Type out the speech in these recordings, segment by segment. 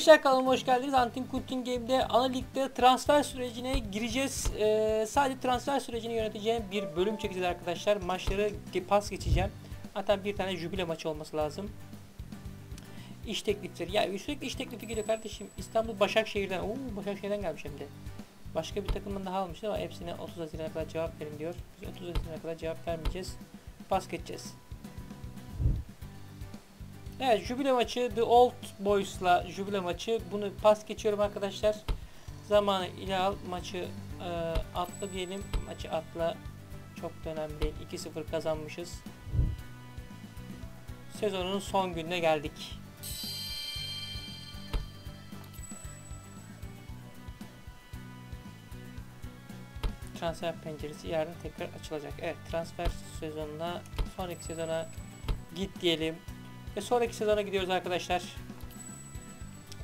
Gençler kanalıma hoş geldiniz. Antin Kuntin Game'de ana ligde transfer sürecine gireceğiz. Sadece transfer sürecini yöneteceğim bir bölüm çekeceğiz arkadaşlar. Maçları pas geçeceğim. Hatta bir tane jübile maçı olması lazım. İş teklifleri. Ya sürekli iş teklifi geliyor kardeşim. İstanbul Başakşehir'den. Oo, Başakşehir'den gelmiş hem de. Başka bir takımdan daha almıştı ama hepsine 30 Haziran'a kadar cevap verin diyor. Biz 30 Haziran'a kadar cevap vermeyeceğiz. Pas geçeceğiz. Evet, jübile maçı The Old Boys'la jübile maçı. Bunu pas geçiyorum arkadaşlar. Zamanı ile al, maçı atla diyelim. Maçı atla. Çok da önemli değil. 2-0 kazanmışız. Sezonun son gününe geldik. Transfer penceresi yarın tekrar açılacak. Evet, transfer sezonuna, sonraki sezona git diyelim. Ve sonraki sezona gidiyoruz arkadaşlar.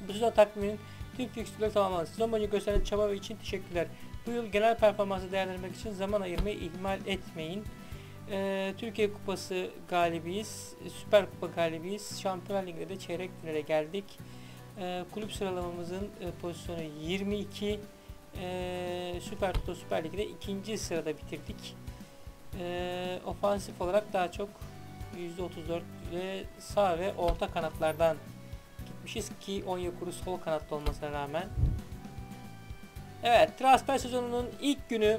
Bu sezon takviminin tüm fikstürleri tamamlandı. Sezon boyunca gösteren çaba ve için teşekkürler. Bu yıl genel performansı değerlendirmek için zaman ayırmayı ihmal etmeyin. Türkiye Kupası galibiyiz. Süper Kupa galibiyiz. Şampiyonlar Ligi'nde de çeyrek finale geldik. Kulüp sıralamamızın pozisyonu 22. Süper Kupa Süper Ligi'de 2. sırada bitirdik. Ofansif olarak daha çok %34 ile sağ ve orta kanatlardan gitmişiz ki Onyekuru sol kanatta olmasına rağmen. Evet, transfer sezonunun ilk günü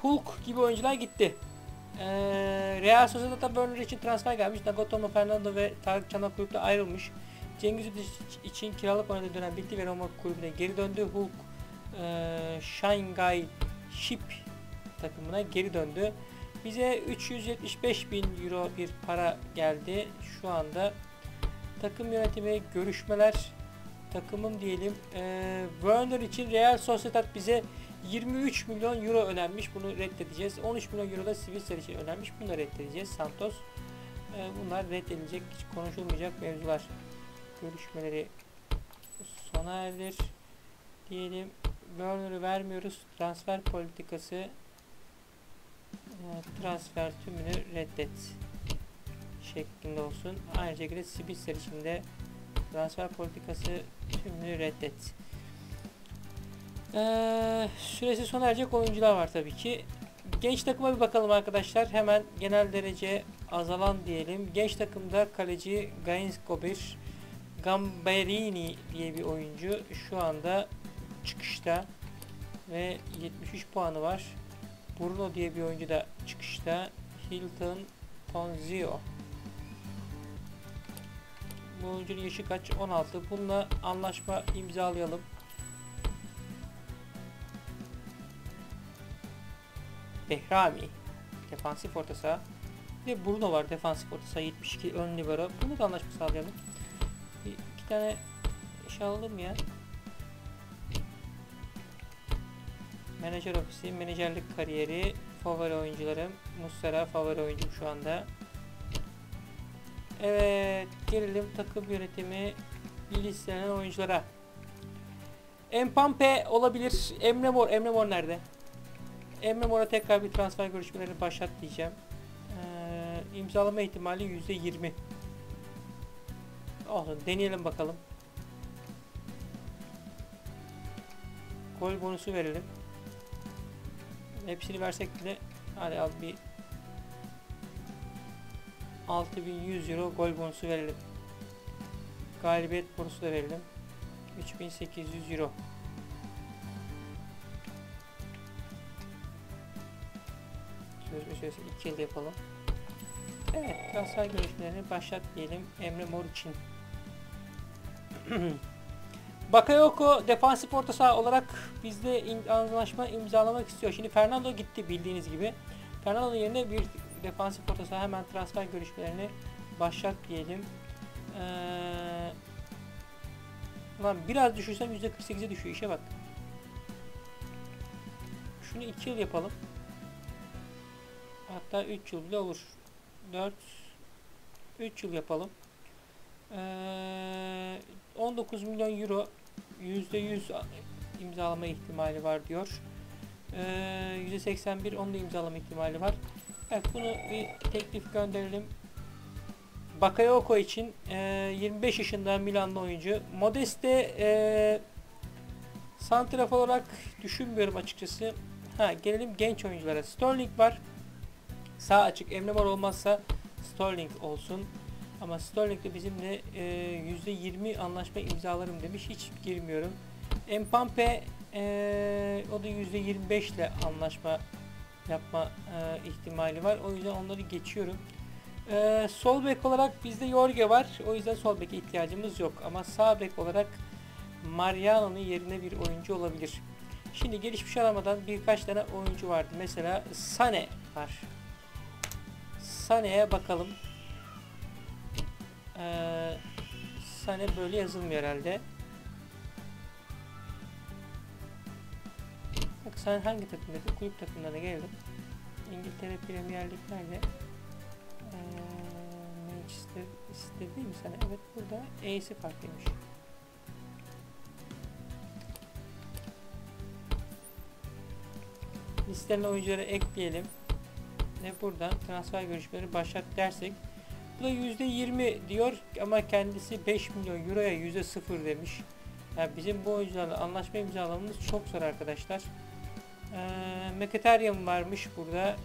Hulk gibi oyuncular gitti. Real Sociedad'da Werner için transfer gelmiş. Nagatomo, Fernando ve Tarcanlı kulüple ayrılmış. Cengiz Üç için kiralık oynadığı dönem bitti ve Roma kulübüne geri döndü. Hulk Shanghai Ship takımına geri döndü. Bize 375.000 euro bir para geldi. Şu anda takım yönetimi, görüşmeler, takımım diyelim. Werner için Real Sociedad bize 23 milyon euro önermiş. Bunu reddedeceğiz. 13 milyon euro da Sivis için önermiş. Bunu da reddedeceğiz. Santos. Bunlar reddedilecek, hiç konuşulmayacak mevzular. Görüşmeleri sona erdir diyelim. Werner'ı vermiyoruz. Transfer politikası. Transfer tümünü reddet şeklinde olsun. Aynı şekilde Sivis içinde transfer politikası tümünü reddet. Süresi sona erecek oyuncular var tabii ki. Genç takıma bir bakalım arkadaşlar. Hemen genel derece azalan diyelim. Genç takımda kaleci Gainscobir, Gamberini diye bir oyuncu şu anda çıkışta ve 73 puanı var. Bruno diye bir oyuncu da çıkışta. Hilton Ponzio. Bu oyuncunun yaşı kaç? 16. Bununla anlaşma imzalayalım. Behrami. Defansif orta saha. Bir de Bruno var defansif orta saha. 72 ön libero. Bunu da anlaşma sağlayalım. İki tane şey alalım ya. Menajer ofisi, menajerlik kariyeri, favori oyuncularım. Muslera favori oyuncum şu anda. Evet, gelelim takım yönetimi listelenen oyunculara. Mbappé olabilir. Emre Mor. Emre Mor nerede? Emre Mor'a tekrar bir transfer görüşmelerini başlat diyeceğim. İmzalama ihtimali %20. Olsun, deneyelim bakalım. Gol bonusu verelim. Hepsini versek bile hadi al bir 6.100 euro gol bonusu verelim. Galibiyet bonusu da verelim. 3.800 euro. Sözme süresi 2 yıl yapalım. Evet, transfer görüşmelerini başlat diyelim Emre Mor için. Bakayoko defansif orta saha olarak bizde anlaşma imzalamak istiyor. Şimdi Fernando gitti bildiğiniz gibi. Fernando'nun yerine bir defansif orta saha, hemen transfer görüşmelerini başlat diyelim. Ulan biraz düşürsem %48'e düşüyor, işe bak. Şunu 2 yıl yapalım. Hatta 3 yıl bile olur. 3 yıl yapalım. 19 milyon euro %100 imzalama ihtimali var diyor. %81 onu da imzalama ihtimali var. Evet, bunu bir teklif gönderelim. Bakayoko için 25 yaşında Milanlı oyuncu. Modeste santrafor olarak düşünmüyorum açıkçası. Ha, gelelim genç oyunculara. Sterling var. Sağ açık. Emre Mor olmazsa Sterling olsun. Ama Sterling de bizimle %20 anlaşma imzalarım demiş. Hiç girmiyorum. Mbappé o da %25 ile anlaşma yapma ihtimali var. O yüzden onları geçiyorum. Sol bek olarak bizde Jorge var. O yüzden sol beke ihtiyacımız yok. Ama sağ bek olarak Mariano'nun yerine bir oyuncu olabilir. Şimdi gelişmiş aramadan birkaç tane oyuncu vardı. Mesela Sane var. Sane'ye bakalım. Sane böyle yazılmıyor herhalde. Bak Sane hangi takımdaki? Kulüp takımlarına geldim. İngiltere Premier Lig'lerde. Manchester City değil mi Sane? Evet, burada AC farklıymış. Listelerin oyuncuları ekleyelim. Ve buradan transfer görüşmeleri başlat dersek. Bu da %20 diyor ama kendisi 5 milyon euroya %0 demiş. Yani bizim bu oyuncularla anlaşma imzalamamız çok zor arkadaşlar. Mkhitaryan varmış burada.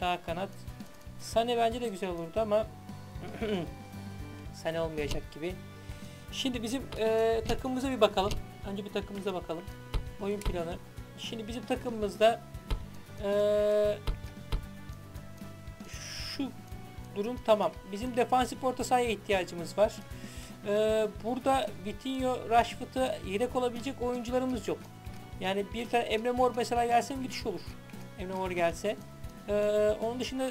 Sağ kanat. Sane bence de güzel olurdu ama Sane olmayacak gibi. Şimdi bizim takımımıza bir bakalım. Önce bir takımımıza bakalım. Oyun planı. Şimdi bizim takımımızda şu durum tamam. Bizim defansif orta sahaya ihtiyacımız var. Burada Vitinho, Rashford'a yedek olabilecek oyuncularımız yok. Yani bir tane Emre Mor mesela gelse müthiş olur. Emre Mor gelse. Onun dışında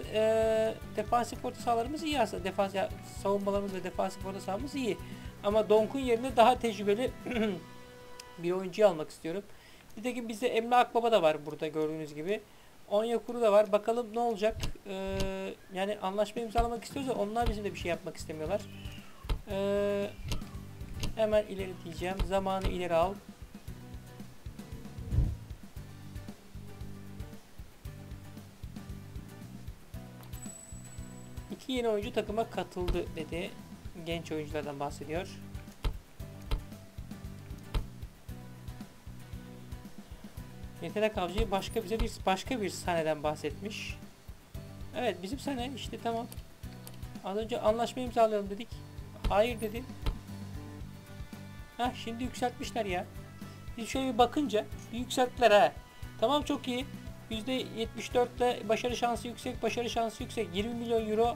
defansif orta sahalarımız iyi aslında. Savunmalarımız ve defansif orta sahamız iyi. Ama Donk'un yerine daha tecrübeli bir oyuncuyu almak istiyorum. Nitekim bizde Emre Akbaba da var burada gördüğünüz gibi. Onyekuru da var. Bakalım ne olacak? Yani anlaşma imzalamak istiyoruz da onlar bizim de bir şey yapmak istemiyorlar. Hemen ileri diyeceğim. Zamanı ileri al. İki yeni oyuncu takıma katıldı dedi. Genç oyunculardan bahsediyor. Yetenek avcı başka bize başka bir Sane'den bahsetmiş. Evet bizim Sane işte tamam. Az önce anlaşma imzalayalım dedik. Hayır dedi. Heh, şimdi yükseltmişler ya. Biz şöyle bir bakınca yükselttiler ha. Tamam çok iyi. %74 ile başarı şansı yüksek. 20 milyon euro.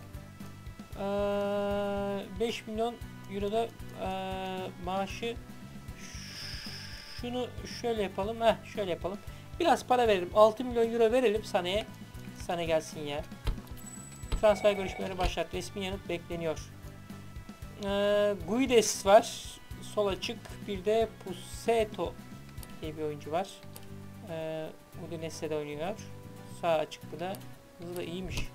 5 milyon euro da maaşı. Şunu şöyle yapalım. Şöyle yapalım. Biraz para verelim. 6 milyon euro verelim Sane'ye. Sane gelsin ya. Transfer görüşmeleri başlat. Resmi yanıt bekleniyor. Guedes var. Sol açık. Bir de Puseto diye bir oyuncu var. Bu da Nesse'de oynuyor. Sağ açık bu da. Hızı da iyiymiş.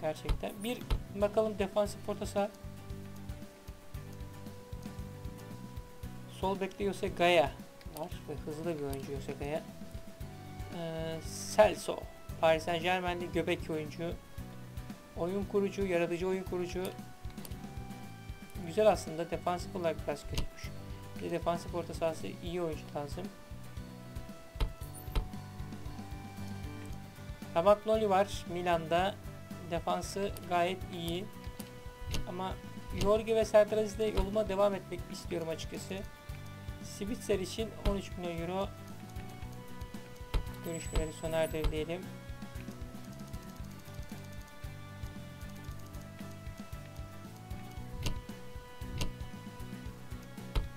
Gerçekten. Bir bakalım defansif orta saha. Sol bekliyorsa Gaya var ve hızlı bir oyuncu Gaya. Celso, Paris Saint Germain'li göbek oyuncu, oyun kurucu, yaratıcı oyun kurucu. Güzel aslında, defansif olarak biraz kötüymüş. Bir defansif orta sahası iyi oyuncu lazım. Ramagnoli var Milan'da, defansı gayet iyi. Ama Jorge ve Serdar Aziz'de yoluma devam etmek istiyorum açıkçası. Sivitser için 13 milyon euro görüşmeleri sona erdirelim.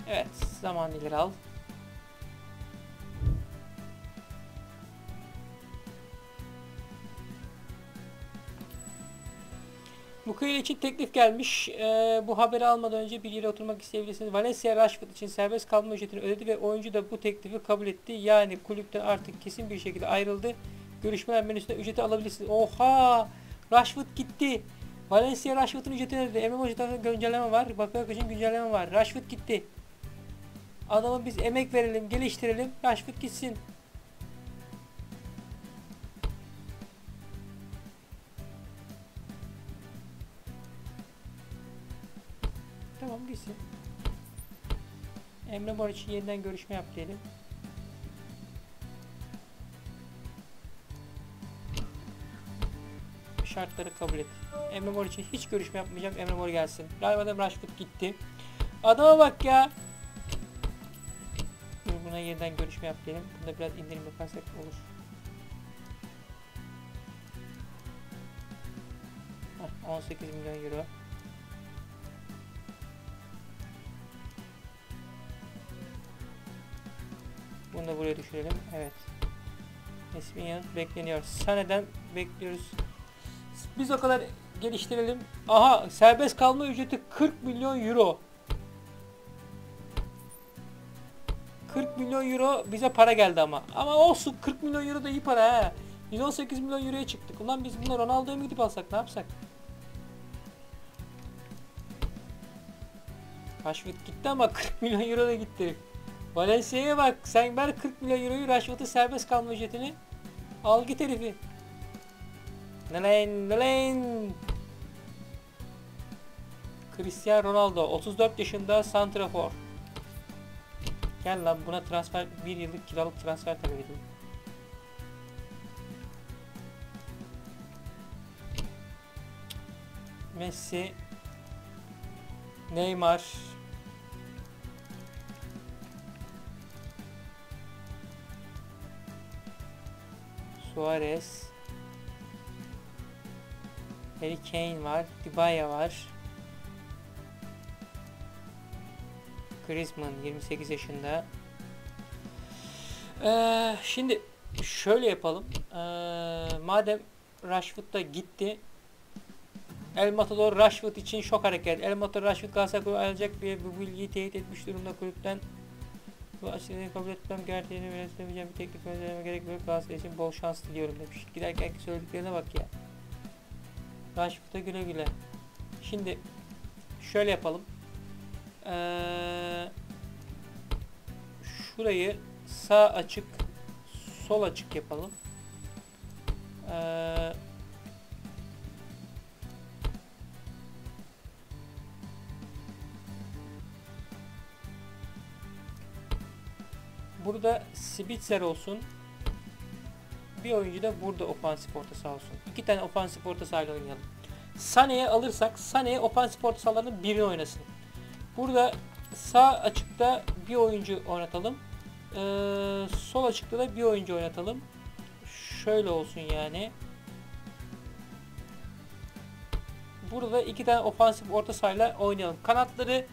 Evet, zaman ileri al. Mukayele için teklif gelmiş. Bu haberi almadan önce bir yere oturmak isteyebilirsiniz. Valencia Rashford için serbest kalma ücretini ödedi ve oyuncu da bu teklifi kabul etti. Yani kulüpten artık kesin bir şekilde ayrıldı. Görüşmeler menüsünde ücreti alabilirsiniz. Oha! Rashford gitti. Valencia Rashford'un ücretini ödedi. Emre Mor için güncelleme var. Bakayoko için güncelleme var. Rashford gitti. Adamı biz emek verelim, geliştirelim. Rashford gitsin. Tamam, gitsin. Emre Mor için yeniden görüşme yap diyelim. Şartları kabul et. Emre Mor için hiç görüşme yapmayacağım. Emre Mor gelsin. Rayva'da Rashford gitti. Adama bak ya. Dur, buna yeniden görüşme yap diyelim. Bunda biraz indirim yaparsak olur. Heh, 18 milyon euro. Bunu da buraya düşürelim. Evet. Esmiyan bekleniyor. Sane'den bekliyoruz. Biz o kadar geliştirelim. Aha, serbest kalma ücreti 40 milyon euro. 40 milyon euro bize para geldi ama. Ama olsun, 40 milyon euro da iyi para ha. 118 milyon euroya çıktık. Ulan biz bunları Ronaldo'ya mı gidip alsak, ne yapsak? Rashford gitti ama 40 milyon euro da gitti. Valencia'ya bak, sen ver 40 milyon euroyu, Rashford'un serbest kalma ücretini. Al git herifi. Nelen nelen. Cristiano Ronaldo 34 yaşında santrafor. Gel lan, buna transfer, 1 yıllık kiralık transfer talep edeyim. Messi, Neymar, Suarez, Harry Kane var, Gaya var, Griezmann 28 yaşında. Şimdi şöyle yapalım. Madem Rashford da gitti, El Matador Rashford için şok hareket. El Matador Rashford Galatasaray'a ayrılacak diye bu bilgiyi teyit etmiş durumda kulüpten. Bu açıklamayı kabul etmem, gerçeğini belirtemeyeceğim, bir teklif önermeme gerek yok. Galatasaray için bol şans diliyorum demiş. Giderken söylediklerine bak ya. Rashford'a güle güle. Şimdi şöyle yapalım. Şurayı sağ açık, sol açık yapalım. Burada Spitzer olsun. Bir oyuncu da burada ofansif orta saha olsun. İki tane ofansif orta sahayla oynayalım. Sane'ye alırsak Sane ofansif orta sahalarının birini oynasın. Burada sağ açıkta bir oyuncu oynatalım. Sol açıkta da bir oyuncu oynatalım. Şöyle olsun yani. Burada iki tane ofansif orta sahayla oynayalım. Kanatları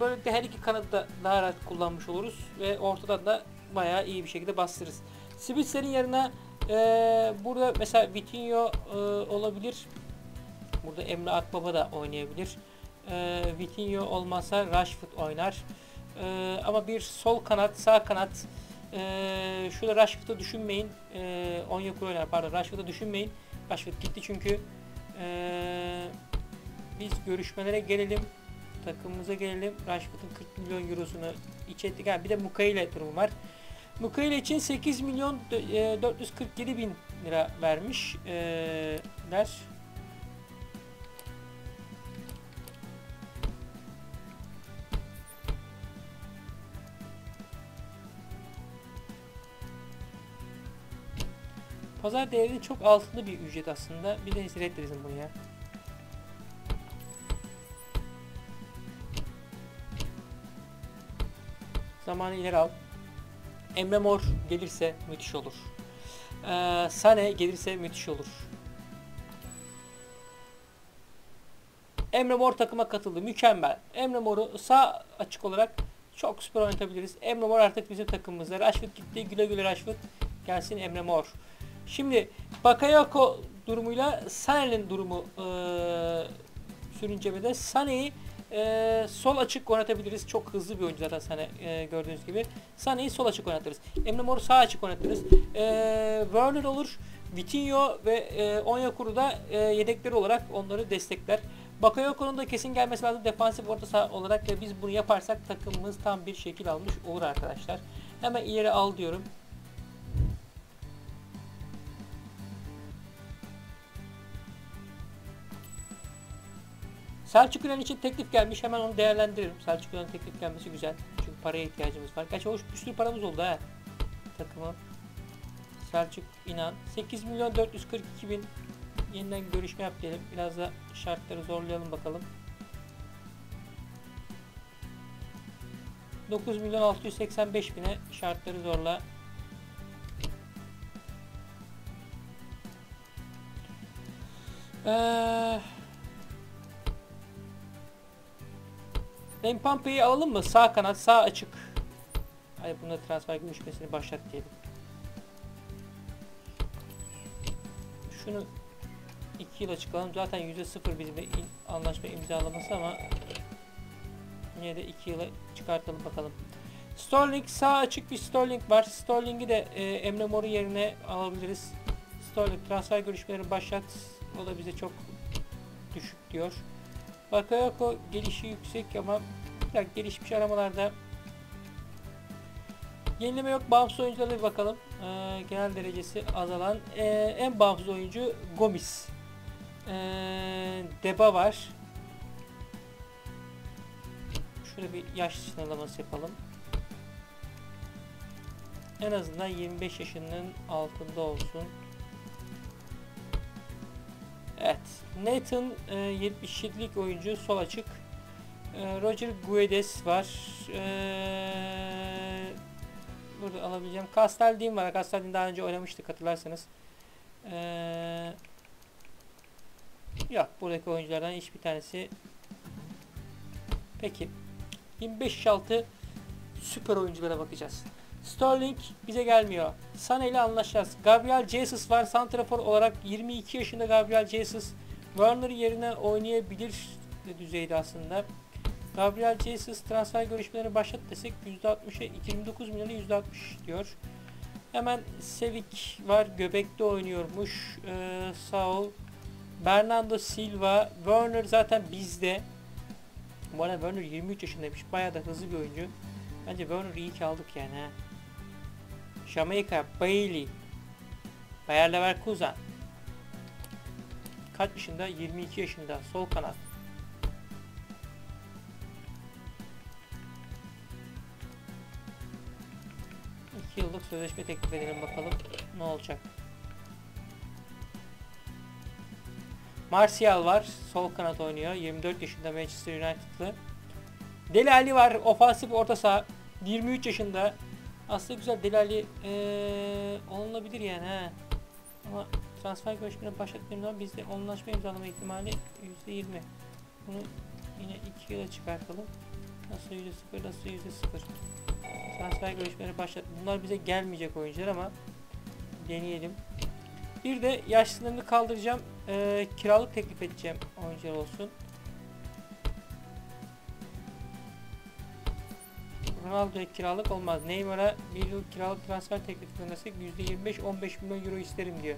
böylelikle her iki kanadı da daha rahat kullanmış oluruz ve ortadan da bayağı iyi bir şekilde bastırırız. Sivis'lerin yerine burada mesela Vitinho olabilir. Burada Emre Akbaba da oynayabilir. Vitinho olmazsa Rashford oynar. Ama bir sol kanat, sağ kanat. Şurada Rashford'u düşünmeyin. Onyekuru oynar, pardon, Rashford'u düşünmeyin. Rashford gitti çünkü. Biz görüşmelere gelelim. Takımımıza gelelim. Rashford'un 40 milyon eurosunu iç ettik. Ha, bir de Mukayle durumu var. Mukayle için 8 milyon 447 bin lira vermiş. Pazar değerinin çok altında bir ücret aslında. Bir de reddedelim bunu ya. Zamanı ileri al. Emre Mor gelirse müthiş olur. Sane gelirse müthiş olur. Emre Mor takıma katıldı. Mükemmel. Emre Mor'u sağ açık olarak çok süper oynatabiliriz. Emre Mor artık bizim takımımızda. Rashford gitti. Güle güle Rashford. Gelsin Emre Mor. Şimdi Bakayoko durumuyla Sane'nin durumu sürüncemede. Sane'yi sol açık oynatabiliriz. Çok hızlı bir oyuncu zaten Sane, gördüğünüz gibi. Sane'yi sol açık oynatırız. Emre Mor'u sağ açık oynatırız. Werner olur. Vitinho ve Onyekuru da yedekleri olarak onları destekler. Bakayoko'nun da kesin gelmesi lazım defansif orta saha olarak ve biz bunu yaparsak takımımız tam bir şekil almış olur arkadaşlar. Hemen ileri al diyorum. Selçuk Üren için teklif gelmiş, hemen onu değerlendiririm. Selçuk Üren'in teklif gelmesi güzel. Çünkü paraya ihtiyacımız var. Gerçi hoş bir sürü paramız oldu ha. Takımı. Selçuk İnan. 8.442.000 yeniden görüşme yap diyelim. Biraz da şartları zorlayalım bakalım. 9.685.000'e şartları zorla. Mpampe'yi alalım mı? Sağ kanat, sağ açık. Hayır, bunda transfer görüşmesini başlat diyelim. Şunu 2 yıl açıklayalım. Zaten %0 bizim anlaşma imzalaması ama yine de 2 yıla çıkartalım bakalım. Sterling, sağ açık bir Sterling var. Sterling'i de Emre Mor'un yerine alabiliriz. Sterling transfer görüşmeleri başlat. O da bize çok düşük diyor. Bakayoko gelişi yüksek ama gelişmiş aramalarda yenileme yok. Bağımsız oyunculara bir bakalım. Genel derecesi azalan en bağımsız oyuncu Gomis. Deba var. Şöyle bir yaş sınırlaması yapalım. En azından 25 yaşının altında olsun. Evet. Nathan 77'lik oyuncu, sol açık. Roger Guedes var. Burada alabileceğim. Castellin var. Castellin daha önce oynamıştık hatırlarsanız. Yok. Buradaki oyunculardan hiçbir tanesi. Peki. 25-6 süper oyunculara bakacağız. Sterling bize gelmiyor. Sane ile anlaşacağız. Gabriel Jesus var. Santrafor olarak 22 yaşında Gabriel Jesus. Werner yerine oynayabilir düzeyde aslında. Gabriel Jesus transfer görüşmeleri başlat desek %60'a 29 milyonu %60 diyor. Hemen Sevik var. Göbek'te oynuyormuş. Sağ ol. Bernardo Silva. Werner zaten bizde. Bu arada Werner 23 yaşındaymış. Bayağı da hızlı bir oyuncu. Bence Werner'ı iyi ki aldık yani. He. Jamaica, Bailey, Bayer Leverkusen. Kaç yaşında? 22 yaşında. Sol kanat. İki yıllık sözleşme teklif edelim bakalım. Ne olacak? Martial var. Sol kanat oynuyor. 24 yaşında Manchester United'lı. Deli Ali var. Ofansif orta saha. 23 yaşında. Aslında güzel Deli Ali olunabilir yani. He. Ama transfer görüşmelerine başlattığım zaman bizde anlaşma imzalama ihtimali %20. Bunu yine 2 yıla çıkartalım. Nasıl %0, nasıl %0. Transfer görüşmeleri başlat. Bunlar bize gelmeyecek oyuncular ama deneyelim. Bir de yaş sınırını kaldıracağım. Kiralık teklif edeceğim oyuncular olsun. Ronaldo'ya kiralık olmaz. Neymar'a bir yıl kiralık transfer teklifi göndersek %25 15 milyon euro isterim diyor.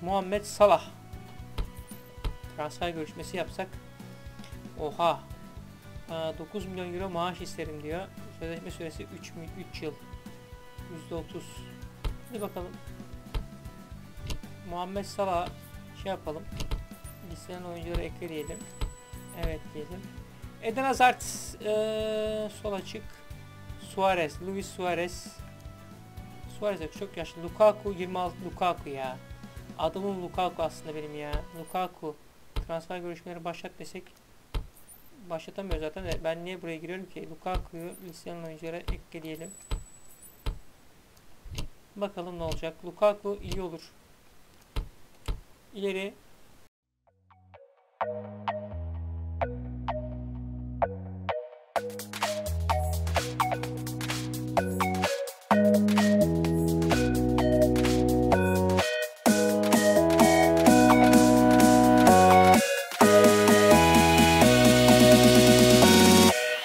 Muhammed Salah transfer görüşmesi yapsak, oha, 9 milyon euro maaş isterim diyor. Sözleşme süresi 3 yıl. %30. Hadi bakalım. Muhammed Salah şey yapalım. Listeden oyuncuları ekleyelim. Evet diyelim. Eden Hazard sol açık. Suarez, Luis Suarez. Suarez çok yaşlı. Lukaku 26. Lukaku ya. Adamım Lukaku aslında benim ya. Lukaku transfer görüşmeleri başlat desek başlatamıyor zaten. Ben niye buraya giriyorum ki? Lukaku'yu listenin oyunculara ekleyelim. Bakalım ne olacak. Lukaku iyi olur. İleri.